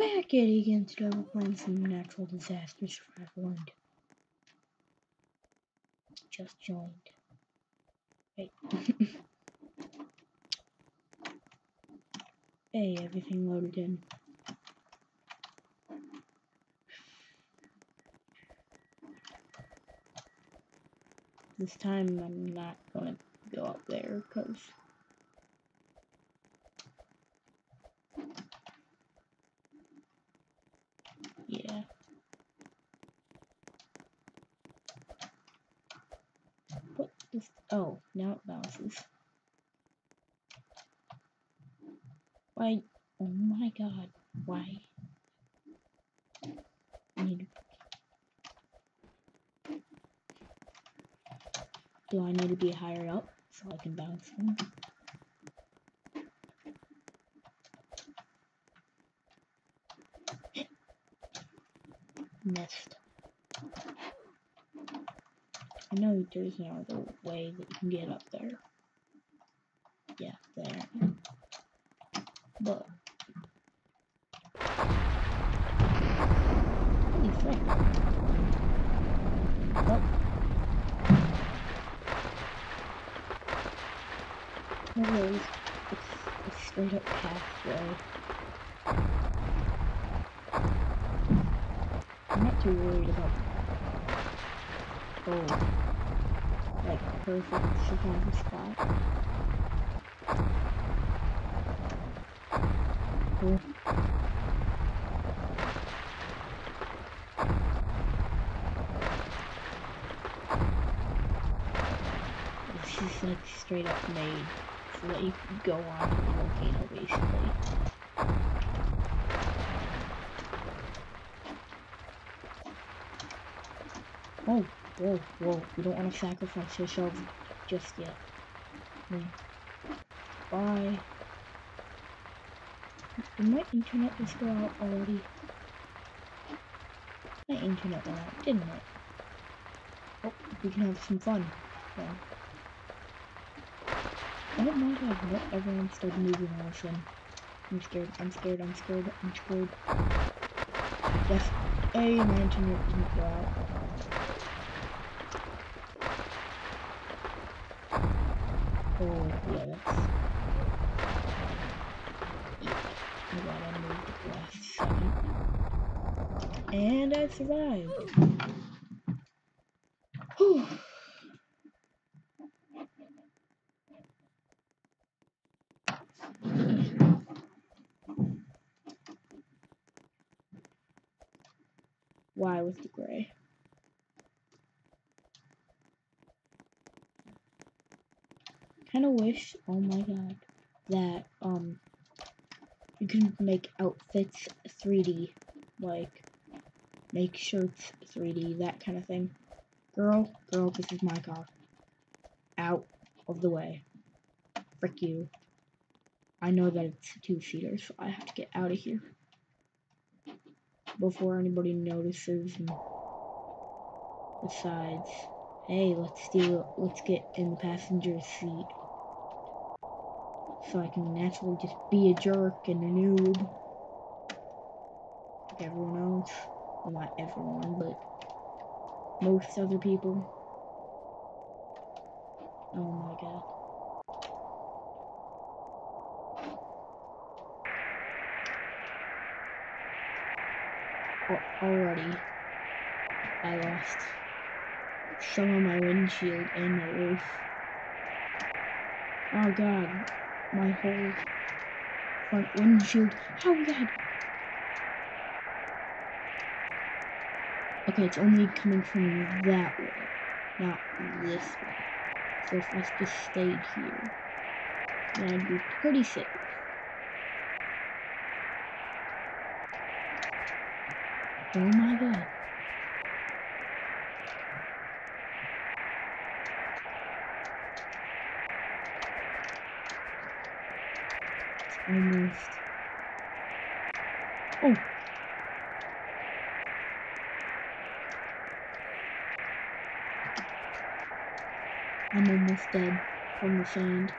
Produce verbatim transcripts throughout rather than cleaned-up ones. Back at it again. Today we're playing some natural disaster survival and just joined. Wait. Hey, everything loaded in. This time I'm not gonna go up there because yeah. What is, oh, now it bounces. Why? Oh my god, why? I need to, do I need to be higher up so I can bounce them? Missed. I know there's no other way that you can get up there. Yeah, there. But holy frick. Oh. Anyways, it's, it's straight up halfway. Too worried about gold, like perfect survival spot. Cool. This is like straight up made so that you can go on to the volcano basically. Oh, whoa, whoa, we don't want to sacrifice ourselves just yet. Mm. Bye. Did my internet just go out already? My internet went out, didn't it? Oh, we can have some fun. Yeah. I don't mind how not everyone started moving all of I'm scared, I'm scared, I'm scared, I'm scared. Yes. Hey, my internet didn't go out. Oh, yeah, that's... Yeah, I'm glad I moved at the last second. And I survived! Whew! Why was the gray? Kinda wish, oh my god, that um you can make outfits three D, like make shirts three D, that kind of thing. Girl, girl, this is my car. Out of the way. Frick you. I know that it's a two-seater, so I have to get out of here before anybody notices and decides, hey, let's do it. Let's get in the passenger seat. So I can naturally just be a jerk and a noob like everyone else. Well, not everyone, but most other people. Oh my god. Oh, already, I lost some of my windshield and my roof. Oh god. My whole front windshield. How god? Okay, it's only coming from that way, not this way. So if I just stayed here, then I'd be pretty safe. Oh my god. Almost. Oh! I'm almost dead from the sand.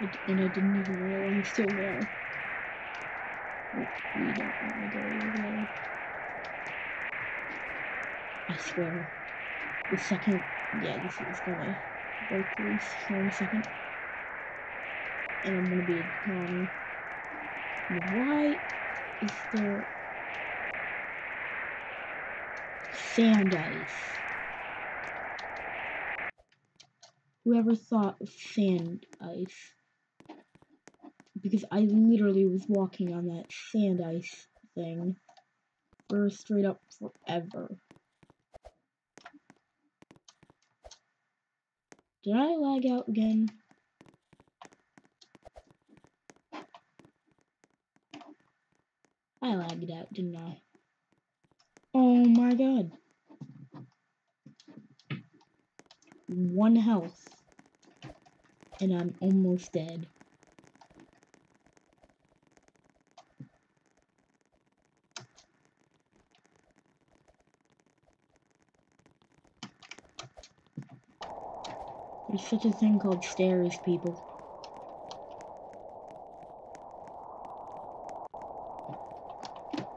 And I didn't even realize he's still there. We don't want to go over there. I swear. The second... Yeah, this is gonna break loose here in a second. And I'm gonna be gone. Why is there... sand ice? Whoever thought of sand ice? Because I literally was walking on that sand ice thing for straight up forever. Did I lag out again? I lagged out, didn't I? Oh my god. One health. And I'm almost dead. There's such a thing called stairs, people.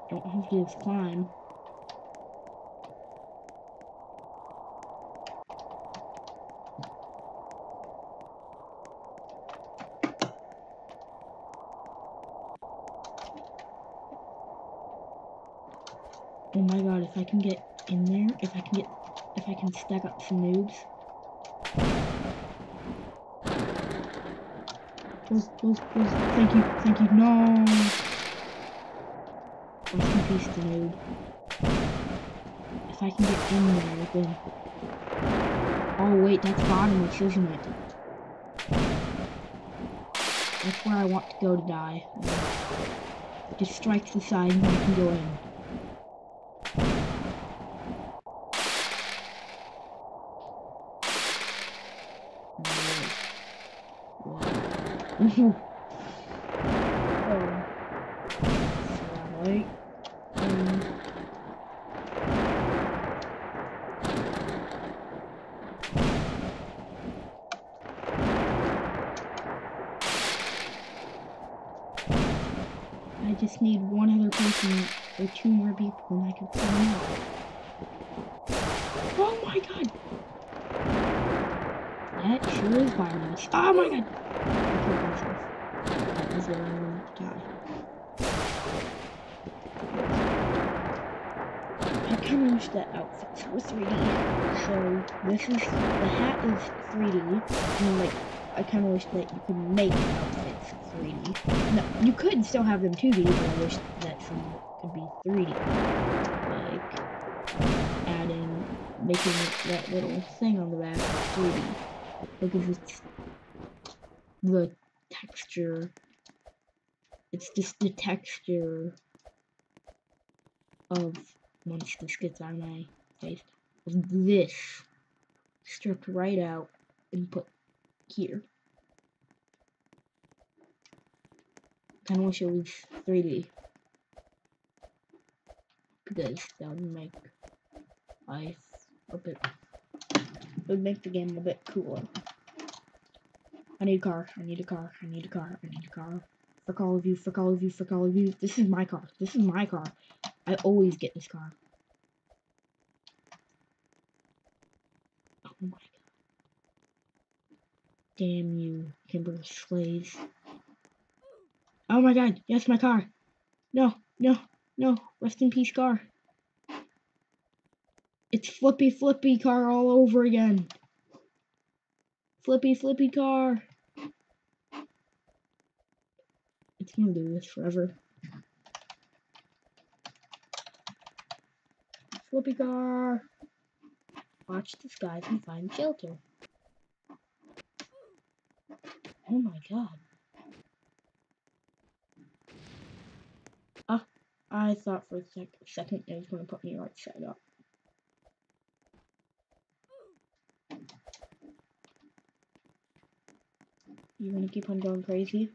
Don't have to just climb. Oh my god, if I can get in there, if I can get, if I can stack up some noobs. Those, those, those. Thank you, thank you, no! Rest in peace, dude. If I can get in there, then... Oh wait, that's bottomless, isn't it? That's where I want to go to die. Just strike the side and I can go in. Oh. Right. Um. I just need one other person or two more people and I can climb up. Oh my god! That sure is violence. Oh my god! I killed myself. That was the only one to die. I kind of wish that outfits were three D. So, this is. The hat is three D. And, like, I kind of wish that you could make outfits three D. No, you could still have them two D, but I wish that some could be three D. Like, adding. Making that little thing on the back three D. Because it's. The texture, it's just the texture of, once this gets on my face, of this, stripped right out and put here. Kinda wish it was three D, because that would make life a bit, it would make the game a bit cooler. I need a car, I need a car, I need a car, I need a car. Frick all of you, frick all of you, frick all of you. This is my car, this is my car. I always get this car. Oh my god. Damn you, Kimber Slays. Oh my god, yes, my car. No, no, no, rest in peace, car. It's flippy, flippy car all over again. Flippy, flippy car. It's gonna do this forever. Flippy car. Watch the skies and find shelter. Oh my god. Ah, I thought for a sec second it was gonna put me right side up. You're gonna keep on going crazy?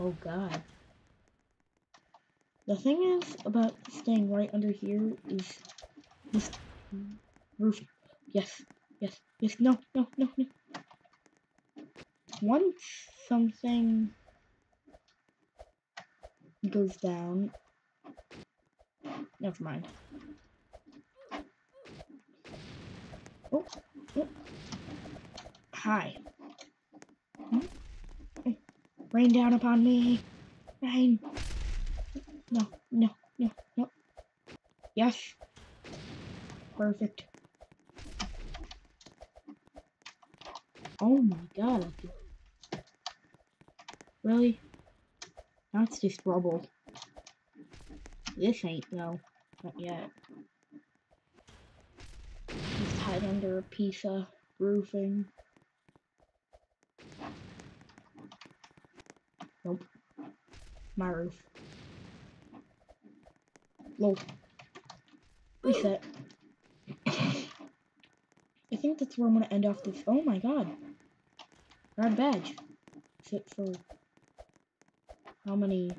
Oh god. The thing is about staying right under here is this roof. Yes, yes, yes, no, no, no, no. once something goes down, never mind. Oh, oh. Hi. Rain down upon me. Rain. No, no, no, no. Yes. Perfect. Oh my god. Really? Now it's just rubble. This ain't, no. Not yet. Just hide under a piece of roofing. Nope. My roof. Lol. Reset. I think that's where I'm gonna end off this. Oh my god. Red badge. Sit for how many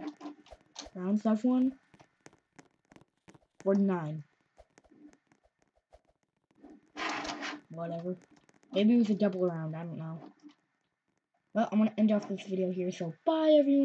rounds I've won? forty-nine. Whatever. Maybe it was a double round, I don't know. Well, I'm gonna end off this video here, so bye everyone!